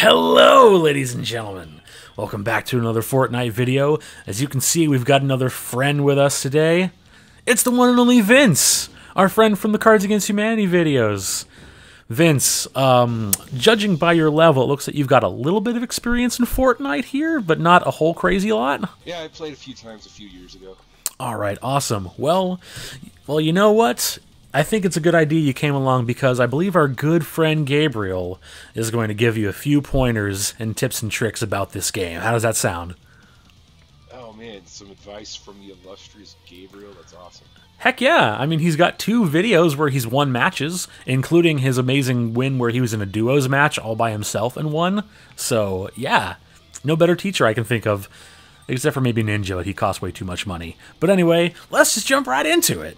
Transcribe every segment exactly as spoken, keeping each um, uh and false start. Hello, ladies and gentlemen. Welcome back to another Fortnite video. As you can see, we've got another friend with us today. It's the one and only Vince, our friend from the Cards Against Humanity videos. Vince, um, judging by your level, it looks like you've got a little bit of experience in Fortnite here, but not a whole crazy lot. Yeah, I played a few times a few years ago. All right, awesome. Well, well, you know what? I think it's a good idea you came along because I believe our good friend Gabriel is going to give you a few pointers and tips and tricks about this game. How does that sound? Oh, man, some advice from the illustrious Gabriel. That's awesome. Heck yeah. I mean, he's got two videos where he's won matches, including his amazing win where he was in a duos match all by himself and won. So, yeah, no better teacher I can think of, except for maybe Ninja, but he costs way too much money. But anyway, let's just jump right into it.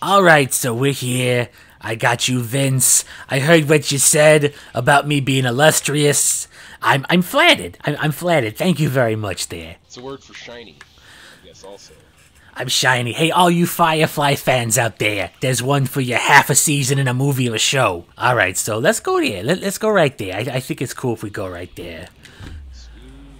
Alright, so we're here. I got you, Vince. I heard what you said about me being illustrious. I'm I'm flattered. I'm, I'm flattered. Thank you very much there. It's a word for shiny. Yes, also. I'm shiny. Hey, all you Firefly fans out there, there's one for you half a season in a movie or a show. Alright, so let's go there. Let, let's go right there. I, I think it's cool if we go right there.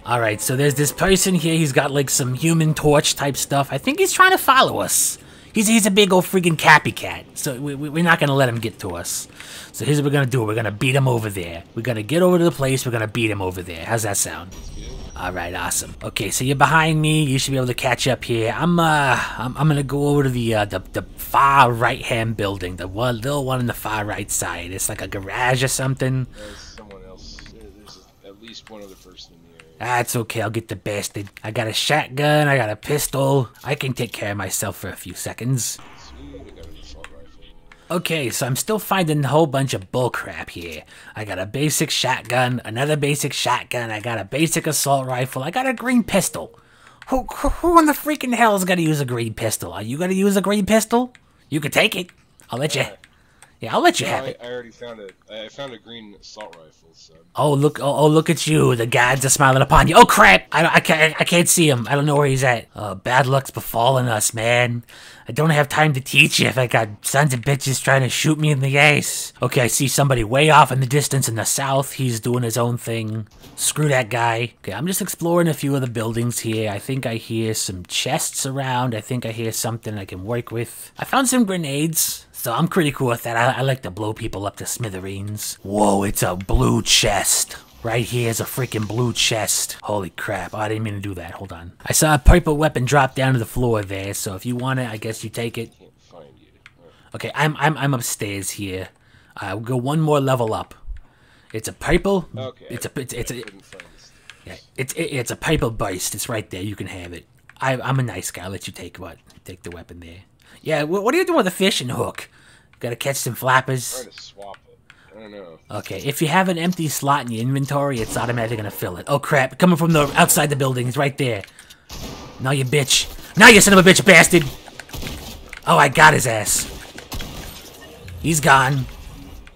Alright, so there's this person here. He's got like some human torch type stuff. I think he's trying to follow us. He's, he's a big old freaking copycat, so we, we, we're not going to let him get to us. So here's what we're going to do. We're going to beat him over there. We're going to get over to the place. We're going to beat him over there. How's that sound? All right, awesome. Okay, so you're behind me. You should be able to catch up here. I'm uh, I'm, I'm going to go over to the, uh, the the far right-hand building, the one little one on the far right side. It's like a garage or something. There's someone else. There's at least one other person in the area. That's okay, I'll get the bastard. I got a shotgun, I got a pistol. I can take care of myself for a few seconds. Okay, so I'm still finding a whole bunch of bullcrap here. I got a basic shotgun, another basic shotgun, I got a basic assault rifle, I got a green pistol. Who, who, who in the freaking hell is gonna use a green pistol? Are you gonna use a green pistol? You can take it. I'll let you... Yeah, I'll let you no, have I, it. I already found a, I found a green assault rifle, so... Oh, look, oh, oh, look at you. The gods are smiling upon you. Oh, crap! I, I, can't, I can't see him. I don't know where he's at. Uh, bad luck's befallen us, man. I don't have time to teach you if I got sons of bitches trying to shoot me in the ass. Okay, I see somebody way off in the distance in the south. He's doing his own thing. Screw that guy. Okay, I'm just exploring a few of the buildings here. I think I hear some chests around. I think I hear something I can work with. I found some grenades. So I'm pretty cool with that. I, I like to blow people up to smithereens. Whoa, it's a blue chest. Right here is a freaking blue chest. Holy crap. Oh, I didn't mean to do that. Hold on. I saw a purple weapon drop down to the floor there, so if you want it, I guess you take it. Can't find you. Okay, I'm I'm I'm upstairs here. I'll uh, go one more level up. It's a purple. Okay. It's a it's it's a Yeah, it's it, it's a purple burst. It's right there. You can have it. I I'm a nice guy. I'll let you take what? Take the weapon there. Yeah, what are you doing with a fishing hook? Gotta catch some flappers. I'm trying to swap it. I don't know. Okay, if you have an empty slot in your inventory, it's automatically gonna fill it. Oh crap, coming from the outside the building, it's right there. Now you bitch. Now you son of a bitch bastard! Oh, I got his ass. He's gone.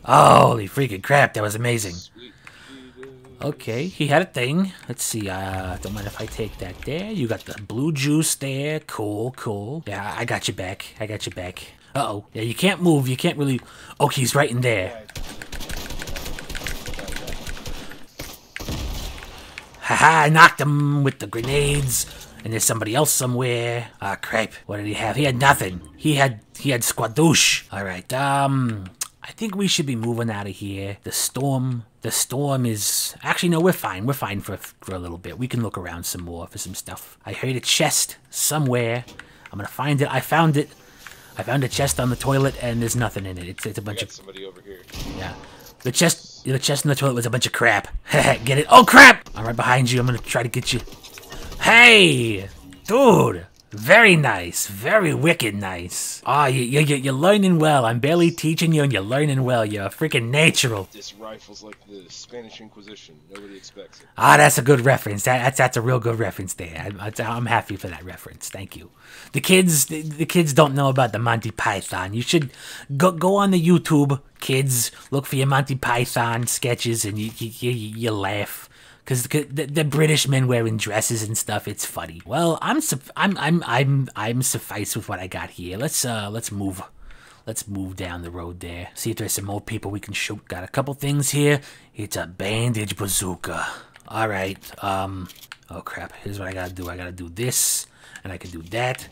Holy freaking crap, that was amazing. Okay, he had a thing. Let's see, uh, don't mind if I take that there. You got the blue juice there. Cool, cool. Yeah, I got you back. I got you back. Uh-oh. Yeah, you can't move. You can't really... Oh, he's right in there. Haha, I knocked him with the grenades. And there's somebody else somewhere. Ah, crap. What did he have? He had nothing. He had... He had squadoosh. Alright, um... I think we should be moving out of here. The storm, the storm is... Actually, no, we're fine. We're fine for, for a little bit. We can look around some more for some stuff. I heard a chest somewhere. I'm gonna find it. I found it. I found a chest on the toilet, and there's nothing in it. It's, it's a bunch of... somebody over here. Yeah. The chest, the chest in the toilet was a bunch of crap. Get it? Oh, crap! I'm right behind you. I'm gonna try to get you. Hey! Dude! Very nice. Very wicked nice. Ah, oh, you, you, you're learning well. I'm barely teaching you and you're learning well. You're a freaking natural. This rifle's like the Spanish Inquisition. Nobody expects it. Ah, that's a good reference. That, that's that's a real good reference there. I, I, I'm happy for that reference. Thank you. The kids the, the kids don't know about the Monty Python. You should go, go on the YouTube, kids. Look for your Monty Python sketches and you, you, you, you laugh. Cause the, the British men wearing dresses and stuff, it's funny. Well, I'm I'm I'm I'm I'm suffice with what I got here. Let's uh let's move, Let's move down the road there. See if there's some more people we can shoot. Got a couple things here. It's a bandage bazooka. Alright, um... oh crap, here's what I gotta do. I gotta do this, and I can do that,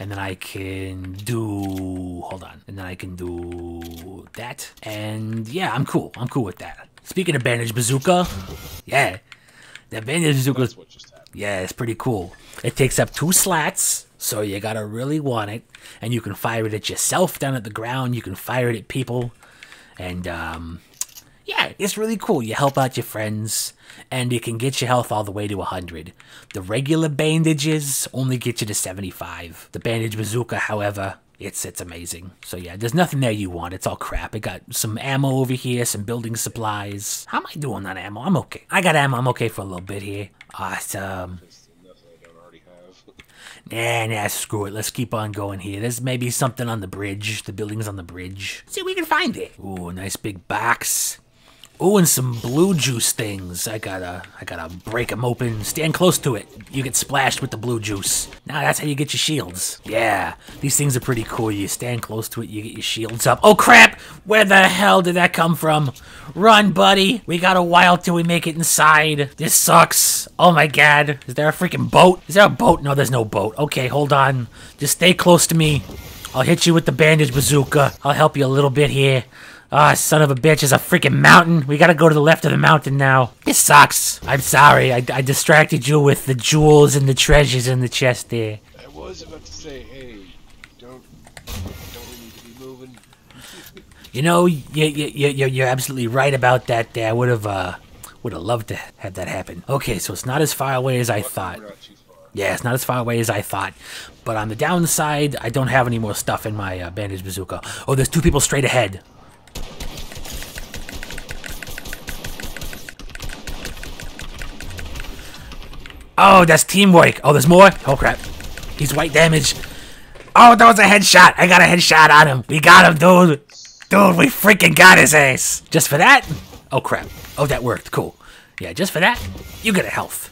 and then I can do... hold on. And then I can do... that. And yeah, I'm cool. I'm cool with that. Speaking of bandage bazooka, yeah. The bandage bazooka... that's what just happened. Yeah, it's pretty cool. It takes up two slats, so you gotta really want it. And you can fire it at yourself down at the ground. You can fire it at people. And, um... yeah, it's really cool. You help out your friends, and it can get your health all the way to one hundred. The regular bandages only get you to seventy-five. The bandage bazooka, however, it's it's amazing. So yeah, there's nothing there you want. It's all crap. It got some ammo over here, some building supplies. How am I doing on ammo? I'm okay. I got ammo. I'm okay for a little bit here. Awesome. Nah, nah, screw it. Let's keep on going here. There's maybe something on the bridge. The building's on the bridge. See if we can find it. Ooh, a nice big box. Ooh, and some blue juice things. I gotta, I gotta break them open. Stand close to it. You get splashed with the blue juice. Now that's how you get your shields. Yeah, these things are pretty cool. You stand close to it, you get your shields up. Oh crap! Where the hell did that come from? Run, buddy! We got a while till we make it inside. This sucks. Oh my god. Is there a freaking boat? Is there a boat? No, there's no boat. Okay, hold on. Just stay close to me. I'll hit you with the bandage bazooka. I'll help you a little bit here. Ah, oh, son of a bitch, it's a freaking mountain. We gotta go to the left of the mountain now. This sucks. I'm sorry, I, I distracted you with the jewels and the treasures in the chest there. I was about to say, hey, don't, don't we need to be moving? You know, you, you, you, you're absolutely right about that there. I would've, uh, would've loved to have that happen. Okay, so it's not as far away as I thought. Yeah, it's not as far away as I thought. But on the downside, I don't have any more stuff in my uh, bandage bazooka. Oh, there's two people straight ahead. Oh, that's teamwork. Oh, there's more? Oh, crap. He's white damaged. Oh, that was a headshot. I got a headshot on him. We got him, dude. Dude, we freaking got his ass. Just for that? Oh, crap. Oh, that worked. Cool. Yeah, just for that, you get a health.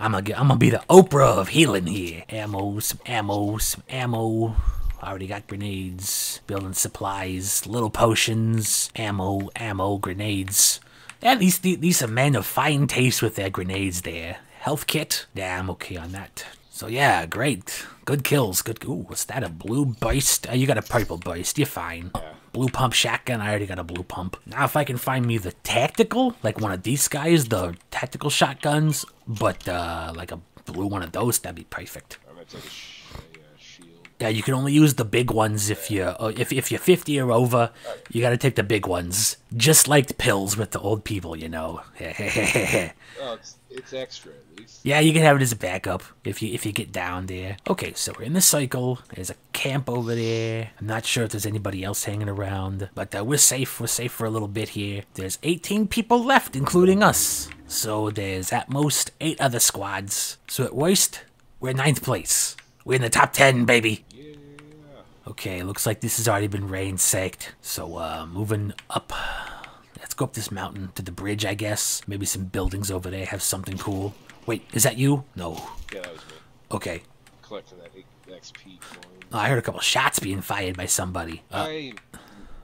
I'm gonna, I'm gonna be the Oprah of healing here. Ammo, some ammo, some ammo. I already got grenades. Building supplies. Little potions. Ammo, ammo, grenades. At least these, these are men of fine taste with their grenades there. Health kit. Nah, I'm okay on that. So yeah, great. Good kills. Good. Ooh, what's that? A blue burst? Oh, you got a purple burst. You're fine. Yeah. Blue pump shotgun. I already got a blue pump. Now if I can find me the tactical, like one of these guys, the tactical shotguns, but uh, like a blue one of those, that'd be perfect. I'm gonna take a sh a, uh, shield. Yeah, you can only use the big ones if you're uh, if if you're fifty or over. Right. You gotta take the big ones, just like the pills with the old people, you know. Oh, it's It's extra, at least. Yeah, you can have it as a backup if you if you get down there. Okay, so we're in the cycle. There's a camp over there. I'm not sure if there's anybody else hanging around, but uh, we're safe. We're safe for a little bit here. There's eighteen people left, including us. So there's at most eight other squads. So at worst, we're in ninth place. We're in the top ten, baby. Yeah. Okay, looks like this has already been rain-sacked. So uh, moving up. Let's go up this mountain to the bridge, I guess. Maybe some buildings over there have something cool. Wait, is that you? No. Yeah, that was me. Okay. Collecting that X P coin. Oh, I heard a couple shots being fired by somebody. Uh, I,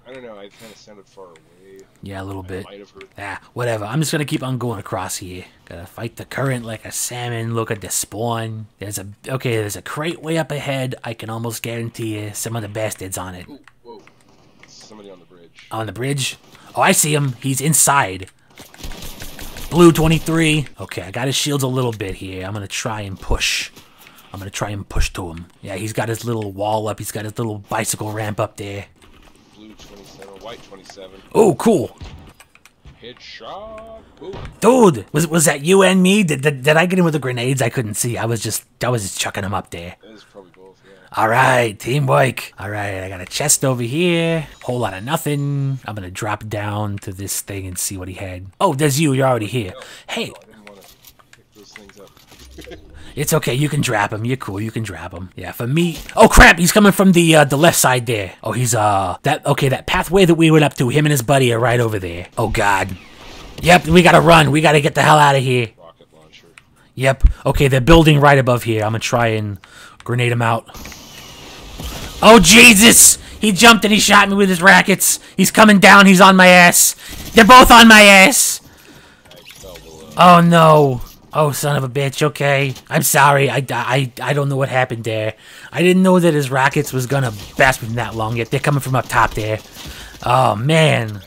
I don't know. I kind of sounded far away. Yeah, a little I bit. Might have heard. Ah, whatever. I'm just gonna keep on going across here. Gotta fight the current like a salmon. Look at the spawn. There's a okay. There's a crate way up ahead. I can almost guarantee you some of the bastards on it. Ooh, whoa! Somebody on the bridge. On the bridge. Oh, I see him. He's inside. Blue twenty-three. Okay, I got his shields a little bit here. I'm gonna try and push. I'm gonna try and push to him. Yeah, he's got his little wall up. He's got his little bicycle ramp up there. Blue twenty-seven, white twenty-seven. Oh, cool. Headshot. Dude, was was that you and me? Did, did did I get him with the grenades? I couldn't see. I was just I was just chucking him up there. It was probably both. Yeah. Alright, teamwork. Alright, I got a chest over here. Whole lot of nothing. I'm gonna drop down to this thing and see what he had. Oh, there's you. You're already here. No, hey. No, I didn't want to pick those things up. It's okay. You can drop him. You're cool. You can drop him. Yeah, for me. Oh, crap. He's coming from the uh, the left side there. Oh, he's, uh, that, okay, that pathway that we went up to, him and his buddy are right over there. Oh, God. Yep, we gotta run. We gotta get the hell out of here. Rocket launcher. Yep. Okay, they're building right above here. I'm gonna try and grenade him out. Oh, Jesus! He jumped and he shot me with his rackets. He's coming down. He's on my ass. They're both on my ass. Oh, no. Oh, son of a bitch. Okay. I'm sorry. I, I, I don't know what happened there. I didn't know that his rockets was going to best him that long yet. They're coming from up top there. Oh, man.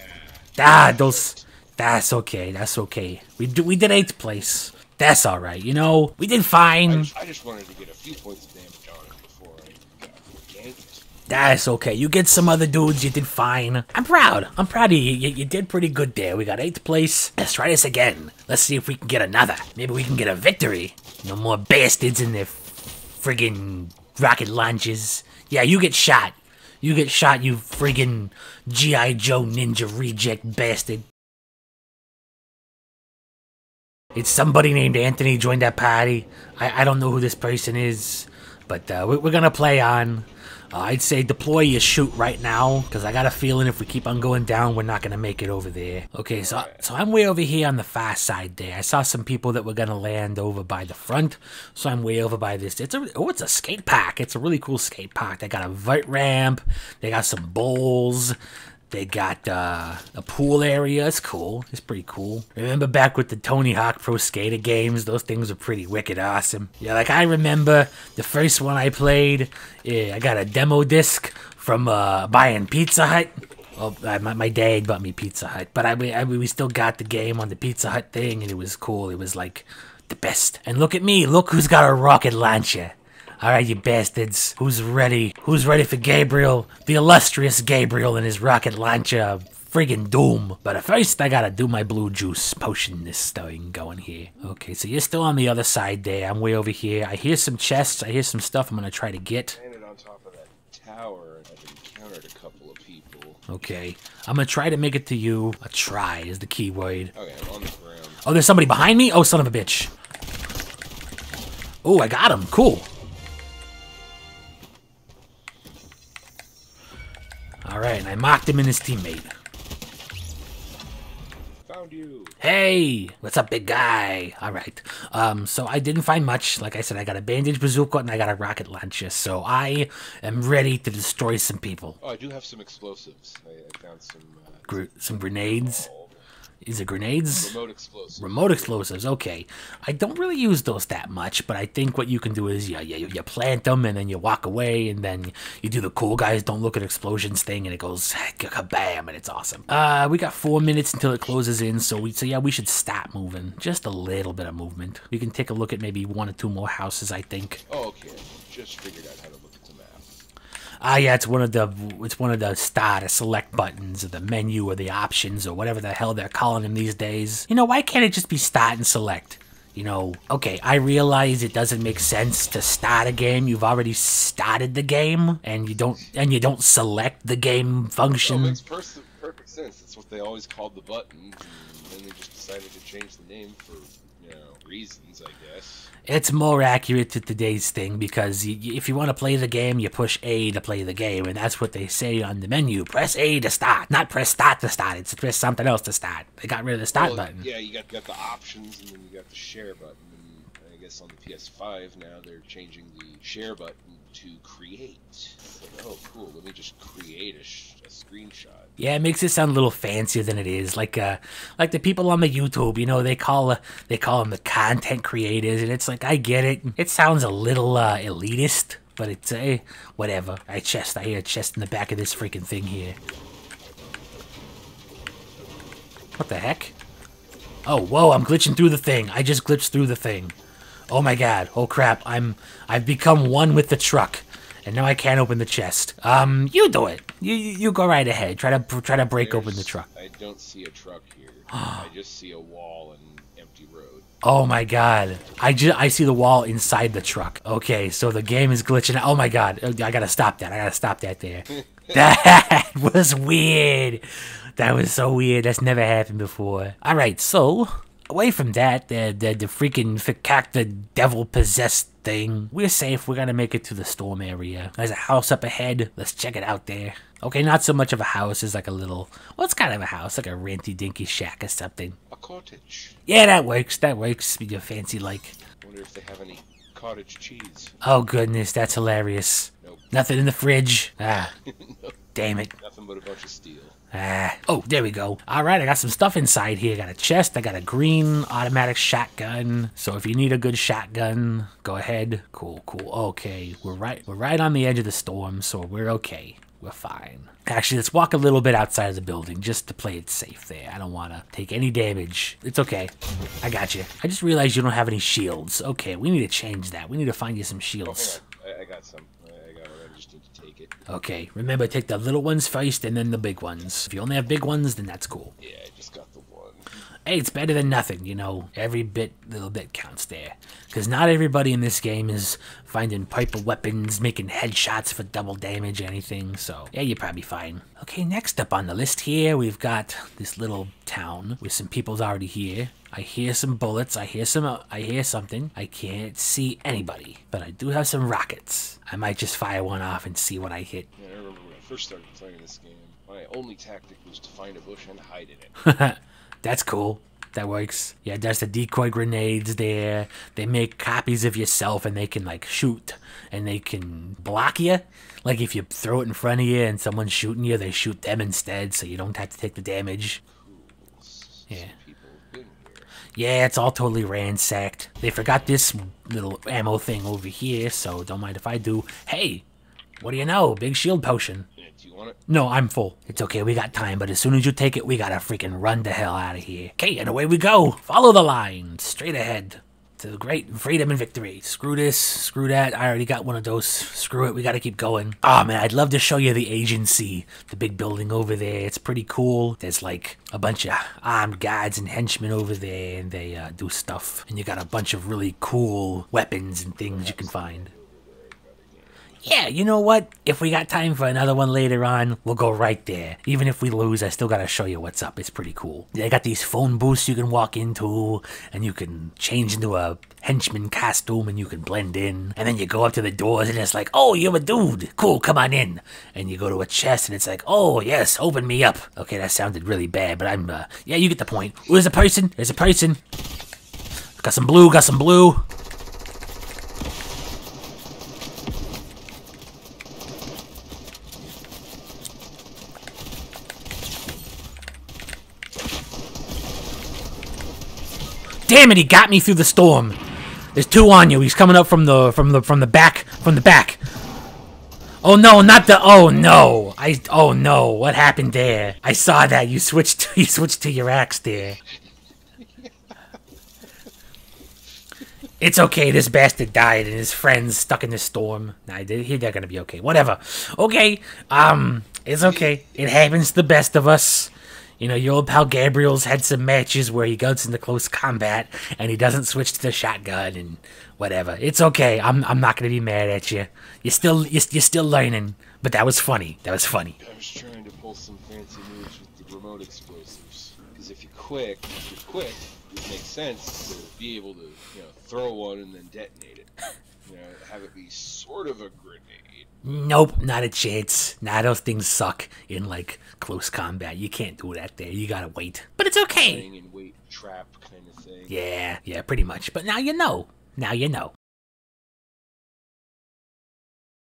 Ah, those... That's okay. That's okay. We, do, we did eighth place. That's all right. You know, we did fine. I just, I just wanted to get a few points of damage on it before I got ganked. That's okay. You get some other dudes. You did fine. I'm proud. I'm proud of you. You, you did pretty good there. We got eighth place. Let's try this again. Let's see if we can get another. Maybe we can get a victory. No more bastards in their friggin' rocket launches. Yeah, you get shot. You get shot, you friggin' G I Joe ninja reject bastard. It's somebody named Anthony joined that party. I, I don't know who this person is, but uh, we, we're gonna play on. Uh, I'd say deploy your shoot right now, because I got a feeling if we keep on going down, we're not gonna make it over there. Okay, so so I'm way over here on the far side there. I saw some people that were gonna land over by the front, so I'm way over by this. It's a oh, it's a skate park. It's a really cool skate park. They got a vert ramp. They got some bowls. They got uh, a pool area. It's cool. It's pretty cool. Remember back with the Tony Hawk Pro Skater games? Those things were pretty wicked awesome. Yeah, like I remember the first one I played. Yeah, I got a demo disc from uh, buying Pizza Hut. Oh, I, my, my dad bought me Pizza Hut, but I, I we still got the game on the Pizza Hut thing, and it was cool. It was like the best. And look at me. Look who's got a rocket launcher. All right, you bastards. Who's ready? Who's ready for Gabriel? The illustrious Gabriel and his rocket launcher. Friggin' doom. But at first, I gotta do my blue juice potion this thing going here. Okay, so you're still on the other side there. I'm way over here. I hear some chests. I hear some stuff I'm gonna try to get. I landed on top of that tower and I've encountered a couple of people. Okay. I'm gonna try to make it to you. A try is the key word. Okay, I'm on the ground. Oh, there's somebody behind me? Oh, son of a bitch. Oh, I got him. Cool. Alright, and I mocked him and his teammate. Found you. Hey! What's up, big guy? Alright. Um, so I didn't find much. Like I said, I got a bandage bazooka and I got a rocket launcher. So I am ready to destroy some people. Oh, I do have some explosives. I, I found some... Uh, Gr some grenades. Oh. Is it grenades? Remote explosives. Remote explosives, okay. I don't really use those that much, but I think what you can do is you, you, you plant them, and then you walk away, and then you do the cool guys don't look at explosions thing, and it goes kabam, and it's awesome. Uh, we got four minutes until it closes in, so, we, so yeah, we should stop moving. Just a little bit of movement. We can take a look at maybe one or two more houses, I think. Oh, okay. Just figured out how to look at the map. Ah, yeah, it's one of the it's one of the start, the select buttons, or the menu, or the options, or whatever the hell they're calling them these days. You know, why can't it just be start and select? You know, okay, I realize it doesn't make sense to start a game. You've already started the game, and you don't and you don't select the game function. It makes perfect sense. That's what they always called the button, and then they just decided to change the name for. You know, reasons, I guess. It's more accurate to today's thing because you, if you want to play the game, you push A to play the game, and that's what they say on the menu. Press A to start, not press start to start. It's press something else to start. They got rid of the start well, button. Yeah, you got, got the options, and then you got the share button. And I guess on the P S five now they're changing the share button to create. So, oh, cool. Let me just create a, sh a screenshot. Yeah, it makes it sound a little fancier than it is. Like, uh, like the people on the YouTube, you know, they call uh, they call them the content creators, and it's like I get it. It sounds a little uh, elitist, but it's uh, whatever. I chest. I hear a chest in the back of this freaking thing here. What the heck? Oh, whoa! I'm glitching through the thing. I just glitched through the thing. Oh my god, oh crap, I'm, I've become one with the truck, and now I can't open the chest. Um, you do it. You, you, you go right ahead. Try to, try to break There's, open the truck. I don't see a truck here. I just see a wall and empty road. Oh my god. I just, I see the wall inside the truck. Okay, so the game is glitching. Oh my god, I gotta stop that. I gotta stop that there. That was weird. That was so weird. That's never happened before. Alright, so... Away from that, the, the, the freaking Fakakta devil-possessed thing. We're safe. We're gonna make it to the storm area. There's a house up ahead. Let's check it out there. Okay, not so much of a house. It's like a little... Well, it's kind of a house. Like a ranty-dinky shack or something. A cottage. Yeah, that works. That works. You're fancy-like. I wonder if they have any cottage cheese. Oh, goodness. That's hilarious. Nope. Nothing in the fridge. Ah. Nope. Damn it. Nothing but a bunch of steel. Ah. Oh, there we go. All right, I got some stuff inside here. I got a chest. I got a green automatic shotgun. So if you need a good shotgun, go ahead. Cool, cool. Okay, we're right, we're right on the edge of the storm, so we're okay. We're fine. Actually, let's walk a little bit outside of the building just to play it safe there. I don't want to take any damage. It's okay. I got you. I just realized you don't have any shields. Okay, we need to change that. We need to find you some shields. Oh, I, I got some. I got one. I just need to take it. Okay, remember, take the little ones first and then the big ones. If you only have big ones, then that's cool. Yeah, I just got the one. Hey, it's better than nothing, you know. Every bit, little bit counts there. Because not everybody in this game is finding Piper weapons, making headshots for double damage or anything. So, yeah, you're probably fine. Okay, next up on the list here, we've got this little town with some people's already here. I hear some bullets. I hear some. Uh, I hear something. I can't see anybody. But I do have some rockets. I might just fire one off and see what I hit. Yeah, I remember when I first started playing this game, my only tactic was to find a bush and hide in it. That's cool. That works. Yeah, that's the decoy grenades there. They make copies of yourself and they can, like, shoot. And they can block you. Like, if you throw it in front of you and someone's shooting you, they shoot them instead so you don't have to take the damage. Cool. Yeah. Yeah, it's all totally ransacked. They forgot this little ammo thing over here, so don't mind if I do. Hey! What do you know? Big shield potion. Do you want it? No, I'm full. It's okay, we got time, but as soon as you take it, we gotta freaking run the hell out of here. Okay, and away we go. Follow the line. Straight ahead. To great freedom and victory. Screw this. Screw that. I already got one of those. Screw it. We gotta keep going. Ah, oh, man, I'd love to show you the agency. The big building over there. It's pretty cool. There's, like, a bunch of armed guards and henchmen over there, and they uh, do stuff. And you got a bunch of really cool weapons and things you can find. Yeah, you know what? If we got time for another one later on, we'll go right there. Even if we lose, I still gotta show you what's up. It's pretty cool. They got these phone booths you can walk into, and you can change into a henchman costume, and you can blend in. And then you go up to the doors, and it's like, oh, you're a dude. Cool, come on in. And you go to a chest, and it's like, oh, yes, open me up. Okay, that sounded really bad, but I'm, uh, yeah, you get the point. Ooh, there's a person. There's a person. Got some blue, got some blue. Damn it! He got me through the storm. There's two on you. He's coming up from the from the from the back from the back. Oh no! Not the. Oh no! I. Oh no! What happened there? I saw that you switched. To, you switched to your axe there. It's okay. This bastard died, and his friend's stuck in the storm. I did. Here they're gonna be okay. Whatever. Okay. Um. It's okay. It happens to the best of us. You know, your old pal Gabriel's had some matches where he goes into close combat and he doesn't switch to the shotgun and whatever. It's okay. I'm I'm not gonna be mad at you. You're still you're, you're still learning, but that was funny. That was funny. I was trying to pull some fancy moves with the remote explosives because if you're quick, if you're quick, it makes sense to be able to, you know, throw one and then detonate it. You know, have it be sort of a grenade. Nope, not a chance. Nah, those things suck in, like, close combat. You can't do that there. You gotta wait. But it's okay. Playing in wait trap kind of thing. Yeah, yeah, pretty much. But now you know. Now you know.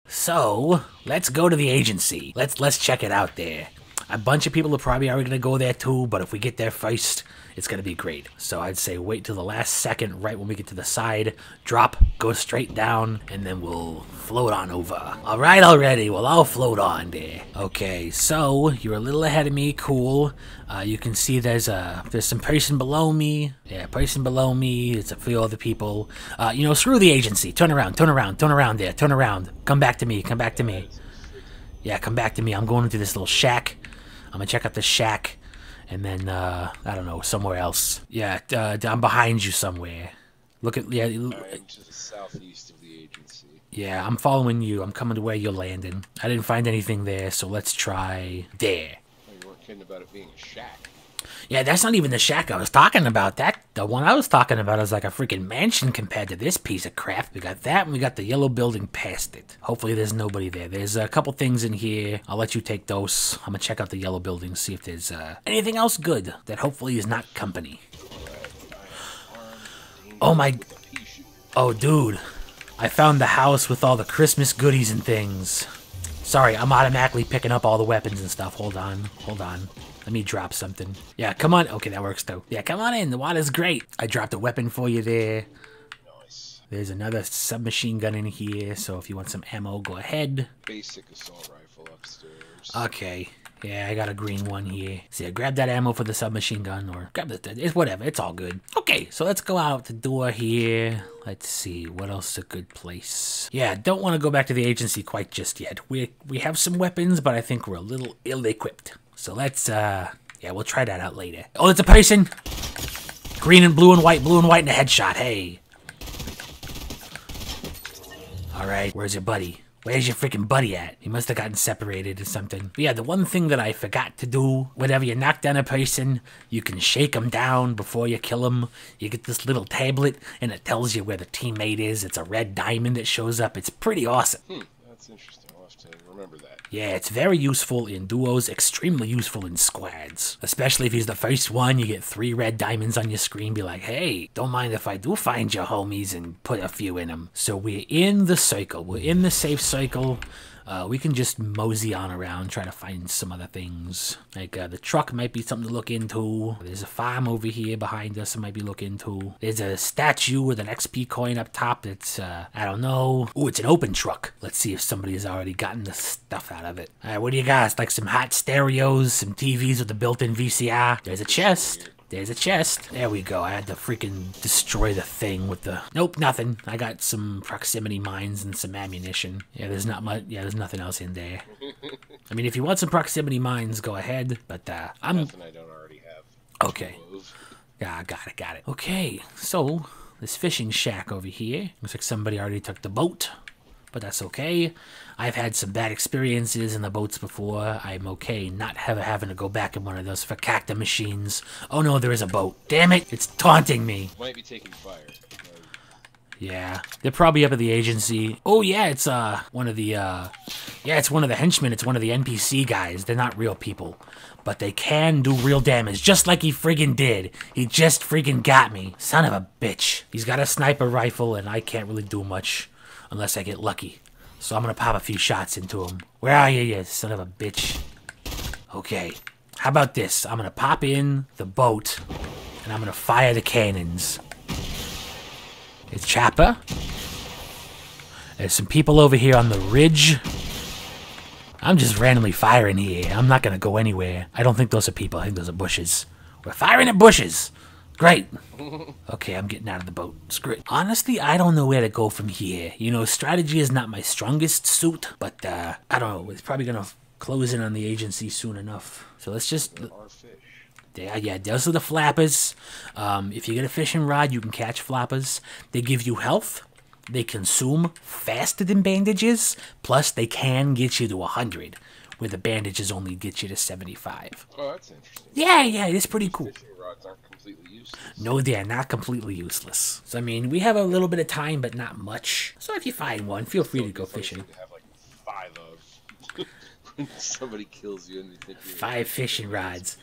So, let's go to the agency. Let's let's check it out there. A bunch of people are probably already going to go there too, but if we get there first, it's going to be great. So I'd say wait till the last second, right when we get to the side, drop, go straight down, and then we'll float on over. All right, already, well, I'll float on there. Okay, so you're a little ahead of me, cool. Uh, you can see there's a there's some person below me. Yeah, person below me. It's a few other people. Uh, you know, screw the agency. Turn around, turn around, turn around there, turn around. Come back to me, come back to me. Yeah, come back to me. I'm going into this little shack. I'm gonna check out the shack, and then, uh, I don't know, somewhere else. Yeah, uh, I'm behind you somewhere. Look at, yeah. I'm to the southeast of the agency. Yeah, I'm following you. I'm coming to where you're landing. I didn't find anything there, so let's try there. Oh, you weren't kidding about it being a shack. Yeah, that's not even the shack I was talking about. That the one I was talking about is like a freaking mansion compared to this piece of crap. We got that, and we got the yellow building past it. Hopefully there's nobody there. There's a couple things in here. I'll let you take those. I'm gonna check out the yellow building, see if there's uh, anything else good that hopefully is not company. Oh my... Oh, dude. I found the house with all the Christmas goodies and things. Sorry, I'm automatically picking up all the weapons and stuff. Hold on, hold on. Let me drop something. Yeah, come on. Okay, that works though. Yeah, come on in. The water's great. I dropped a weapon for you there. Nice. There's another submachine gun in here, so if you want some ammo, go ahead. Basic assault rifle upstairs. Okay. Yeah, I got a green one here. So yeah, grab that ammo for the submachine gun, or grab the, it's whatever, it's all good. Okay, so let's go out the door here. Let's see, what else is a good place? Yeah, don't want to go back to the agency quite just yet. We, we have some weapons, but I think we're a little ill-equipped. So let's, uh, yeah, we'll try that out later. Oh, it's a person! Green and blue and white, blue and white, and a headshot, hey! Alright, where's your buddy? Where's your freaking buddy at? He must have gotten separated or something. But yeah, the one thing that I forgot to do, whenever you knock down a person, you can shake them down before you kill them. You get this little tablet, and it tells you where the teammate is. It's a red diamond that shows up. It's pretty awesome. Hmm, that's interesting. I'll have to remember that. Yeah, it's very useful in duos, extremely useful in squads. Especially if he's the first one, you get three red diamonds on your screen. Be like, hey, don't mind if I do find your homies and put a few in them. So we're in the circle. We're in the safe circle. Uh, we can just mosey on around, try to find some other things. Like, uh, the truck might be something to look into. There's a farm over here behind us I might be looking into. There's a statue with an X P coin up top that's, uh, I don't know. Ooh, it's an open truck. Let's see if somebody's already gotten the stuff out of it. Alright, what do you guys? Like some hot stereos, some T Vs with a built-in V C R. There's a chest. There's a chest. There we go. I had to freaking destroy the thing with the... Nope, nothing. I got some proximity mines and some ammunition. Yeah, there's not much... Yeah, there's nothing else in there. I mean, if you want some proximity mines, go ahead. But, uh, I'm... Nothing I don't already have. Okay. Yeah, got it, got it. Okay, so, this fishing shack over here. Looks like somebody already took the boat. But that's okay. I've had some bad experiences in the boats before. I'm okay not have, having to go back in one of those fakakta machines. Oh no, there is a boat. Damn it, it's taunting me. Might be taking fire. Yeah, they're probably up at the agency. Oh yeah, it's uh one of the uh yeah, it's one of the henchmen. It's one of the N P C guys. They're not real people, but they can do real damage, just like he friggin' did. He just friggin' got me. Son of a bitch. He's got a sniper rifle, and I can't really do much. Unless I get lucky. So I'm gonna pop a few shots into him. Where are you, you son of a bitch? Okay. How about this? I'm gonna pop in the boat. And I'm gonna fire the cannons. It's chopper. There's some people over here on the ridge. I'm just randomly firing here. I'm not gonna go anywhere. I don't think those are people. I think those are bushes. We're firing at bushes. Great. Okay, I'm getting out of the boat. Screw it. Honestly, I don't know where to go from here. You know, strategy is not my strongest suit, but, uh, I don't know. It's probably gonna close in on the agency soon enough. So let's just... There are fish. They are, yeah, those are the flappers. Um, if you get a fishing rod, you can catch flappers. They give you health. They consume faster than bandages. Plus, they can get you to one hundred, where the bandages only get you to seventy-five. Oh, that's interesting. Yeah, yeah, it's pretty cool. Fishing rods aren't completely useless. No, they are not completely useless. So, I mean, we have a little bit of time, but not much. So if you find one, feel free to go fishing. Have like five of. When somebody kills you and you think you're five fishing rods.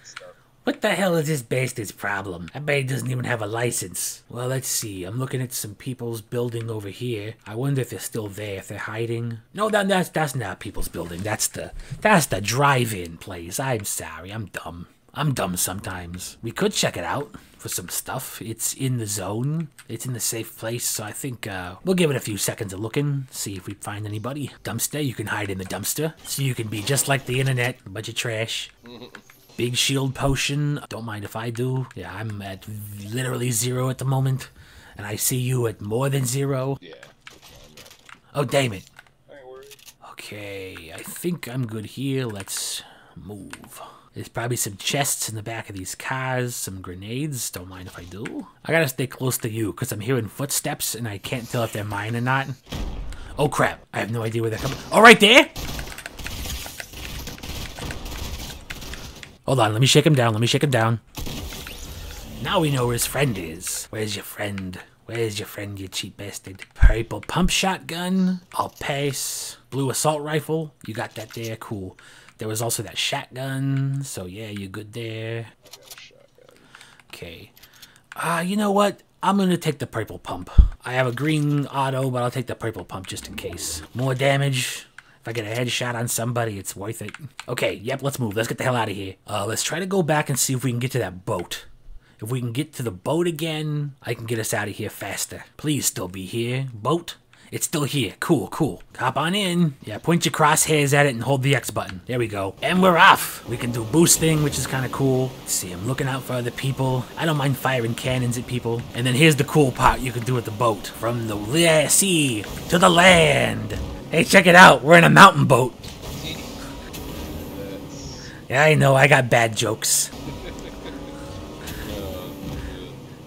What the hell is this bastard's problem? I bet he doesn't even have a license. Well, let's see. I'm looking at some people's building over here. I wonder if they're still there, if they're hiding. No, that, that's, that's not people's building. That's the, that's the drive-in place. I'm sorry. I'm dumb. I'm dumb sometimes. We could check it out for some stuff. It's in the zone. It's in the safe place, so I think uh, we'll give it a few seconds of looking, see if we find anybody. Dumpster, you can hide in the dumpster, so you can be just like the internet, a bunch of trash. Big shield potion. Don't mind if I do. Yeah, I'm at literally zero at the moment, and I see you at more than zero. Yeah. Oh, damn it. Okay, I think I'm good here. Let's move. There's probably some chests in the back of these cars, some grenades. Don't mind if I do. I gotta stay close to you, because I'm hearing footsteps, and I can't tell if they're mine or not. Oh, crap. I have no idea where they're coming. Oh, right there! Hold on, let me shake him down, let me shake him down. Now we know where his friend is. Where's your friend? Where's your friend, you cheap bastard? Purple pump shotgun. I'll pass. Blue assault rifle. You got that there, cool. There was also that shotgun, so yeah, you're good there. I got a shotgun. Okay. Uh, you know what? I'm gonna take the purple pump. I have a green auto, but I'll take the purple pump just in case. More damage. If If I get a headshot on somebody, it's worth it. Okay, yep, let's move. Let's get the hell out of here. Uh, let's try to go back and see if we can get to that boat. If we can get to the boat again, I can get us out of here faster. Please still be here. Boat? It's still here. Cool, cool. Hop on in. Yeah, point your crosshairs at it and hold the X button. There we go. And we're off. We can do boosting, which is kind of cool. Let's see, I'm looking out for other people. I don't mind firing cannons at people. And then here's the cool part you can do with the boat. From the sea to the land. Hey, check it out. We're in a mountain boat. Yeah, I know. I got bad jokes.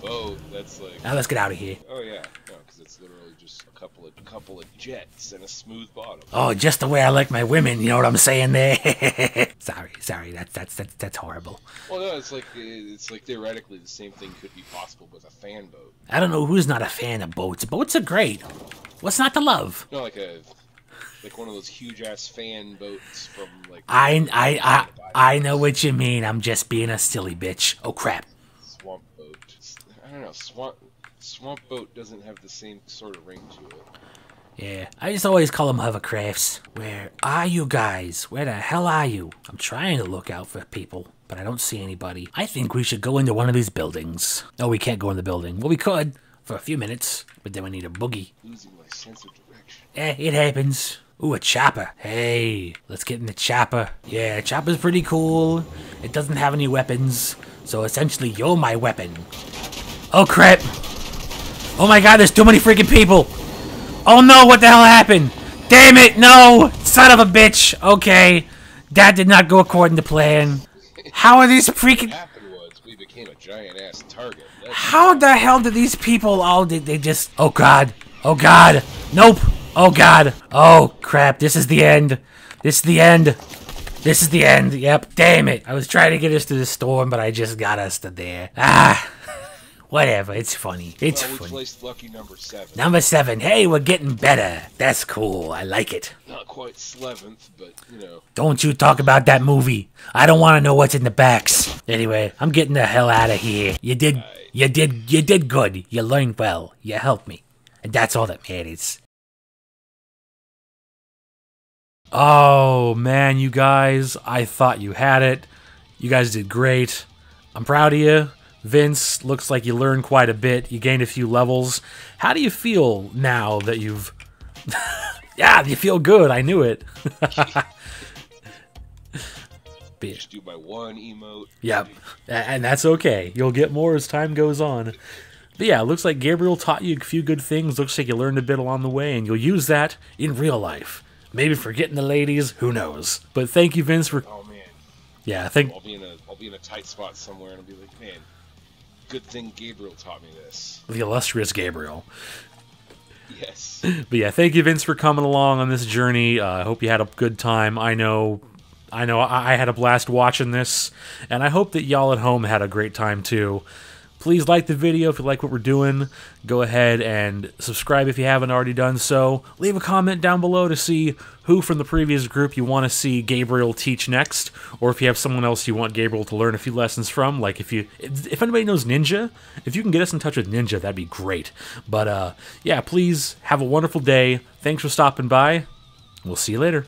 Oh, that's like... Now let's get out of here. Oh, yeah. Couple of, couple of jets and a smooth bottom. Oh, just the way I like my women, you know what I'm saying there? sorry, sorry, that's, that's, that's, that's horrible. Well, no, it's like, it's like theoretically the same thing could be possible with a fan boat. I don't know who's not a fan of boats. Boats are great. What's not to love? No, like a, like one of those huge-ass fan boats from, like... I, I, I, I know what you mean. I'm just being a silly bitch. Oh, crap. Swamp boat. I don't know, swamp... Swamp boat doesn't have the same sort of ring to it. Yeah, I just always call them hovercrafts. Where are you guys? Where the hell are you? I'm trying to look out for people, but I don't see anybody. I think we should go into one of these buildings. No, we can't go in the building. Well, we could for a few minutes, but then we need a boogie. Losing my sense of direction. Eh, it happens. Ooh, a chopper. Hey, let's get in the chopper. Yeah, chopper's pretty cool. It doesn't have any weapons, so essentially you're my weapon. Oh, crap. Oh my god, there's too many freaking people! Oh no, what the hell happened? Damn it, no! Son of a bitch! Okay, that did not go according to plan. How are these freaking- What happened was we became a giant-ass target. That's How the hell did these people all- did they just- Oh god. Oh god. Nope. Oh god. Oh crap, this is the end. This is the end. This is the end. Yep. Damn it. I was trying to get us to the storm, but I just got us to there. Ah! Whatever, it's funny. It's well, we funny. Placed lucky number seven. Number seven. Hey, we're getting better. That's cool. I like it. Not quite eleventh, but you know. Don't you talk about that movie. I don't want to know what's in the backs. Anyway, I'm getting the hell out of here. You did, right. you did, you did good. You learned well. You helped me, and that's all that matters. Oh man, you guys! I thought you had it. You guys did great. I'm proud of you. Vince, looks like you learned quite a bit. You gained a few levels. How do you feel now that you've... yeah, you feel good. I knew it. Just do my one emote. Yep, and that's okay. You'll get more as time goes on. But yeah, looks like Gabriel taught you a few good things. Looks like you learned a bit along the way, and you'll use that in real life. Maybe for getting the ladies, who knows. But thank you, Vince, for... Oh, man. Yeah, I think... I'll be in a, I'll be in a tight spot somewhere, and I'll be like, man... Good thing Gabriel taught me this. The illustrious Gabriel. Yes. But yeah, thank you, Vince, for coming along on this journey. I uh, hope you had a good time. I know, I know, I, I had a blast watching this, and I hope that y'all at home had a great time too. Please like the video if you like what we're doing. Go ahead and subscribe if you haven't already done so. Leave a comment down below to see who from the previous group you want to see Gabriel teach next, or if you have someone else you want Gabriel to learn a few lessons from. Like if you, if anybody knows Ninja, if you can get us in touch with Ninja, that'd be great. But uh, yeah, please have a wonderful day. Thanks for stopping by. We'll see you later.